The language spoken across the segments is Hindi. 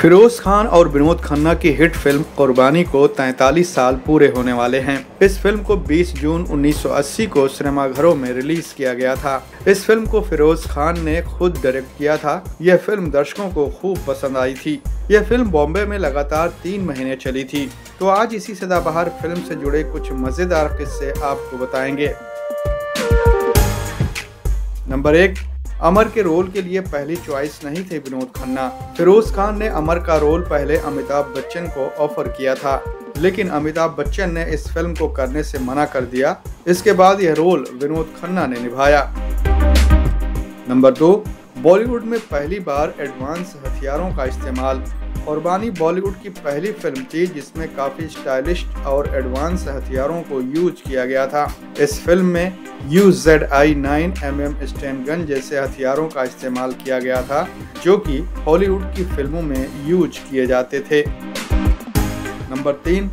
फिरोज खान और विनोद खन्ना की हिट फिल्म कुर्बानी को 43 साल पूरे होने वाले हैं। इस फिल्म को 20 जून 1980 को सिनेमाघरों में रिलीज किया गया था। इस फिल्म को फिरोज खान ने खुद डायरेक्ट किया था। यह फिल्म दर्शकों को खूब पसंद आई थी। यह फिल्म बॉम्बे में लगातार 3 महीने चली थी। तो आज इसी सदाबहार फिल्म से जुड़े कुछ मजेदार किस्से आपको बताएंगे। नंबर 1, अमर के रोल के लिए पहली चॉइस नहीं थे विनोद खन्ना। फिरोज खान ने अमर का रोल पहले अमिताभ बच्चन को ऑफर किया था, लेकिन अमिताभ बच्चन ने इस फिल्म को करने से मना कर दिया। इसके बाद यह रोल विनोद खन्ना ने निभाया। नंबर 2, बॉलीवुड में पहली बार एडवांस हथियारों का इस्तेमाल। कुर्बानी बॉलीवुड की पहली फिल्म थी जिसमें काफी स्टाइलिश और एडवांस हथियारों को यूज किया गया था। इस फिल्म में UZI 9mm स्टैन गन जैसे हथियारों का इस्तेमाल किया गया था, जो कि हॉलीवुड की फिल्मों में यूज किए जाते थे। नंबर 3,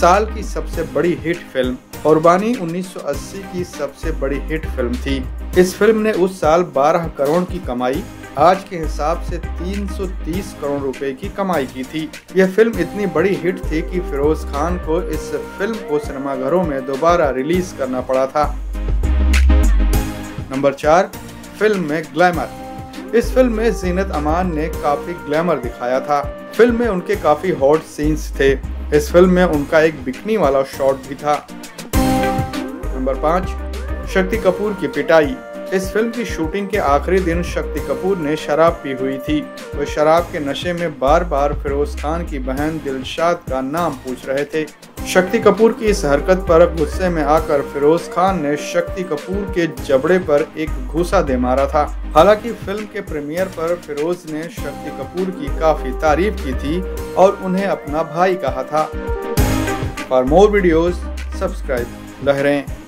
साल की सबसे बड़ी हिट फिल्म। कुर्बानी 1980 की सबसे बड़ी हिट फिल्म थी। इस फिल्म ने उस साल 12 करोड़ की कमाई, आज के हिसाब से 330 करोड़ रुपए की कमाई की थी। यह फिल्म इतनी बड़ी हिट थी कि फिरोज खान को इस फिल्म को सिनेमाघरों में दोबारा रिलीज करना पड़ा था। नंबर 4, फिल्म में ग्लैमर। इस फिल्म में जीनत अमान ने काफी ग्लैमर दिखाया था। फिल्म में उनके काफी हॉट सीन्स थे। इस फिल्म में उनका एक बिकनी वाला शॉट भी था। नंबर 5, शक्ति कपूर की पिटाई। इस फिल्म की शूटिंग के आखिरी दिन शक्ति कपूर ने शराब पी हुई थी। वह शराब के नशे में बार बार फिरोज खान की बहन दिलशाद का नाम पूछ रहे थे। शक्ति कपूर की इस हरकत पर गुस्से में आकर फिरोज खान ने शक्ति कपूर के जबड़े पर एक घूसा दे मारा था। हालांकि फिल्म के प्रीमियर पर फिरोज ने शक्ति कपूर की काफी तारीफ की थी और उन्हें अपना भाई कहा था। फॉर मोर वीडियोस सब्सक्राइब लहरें।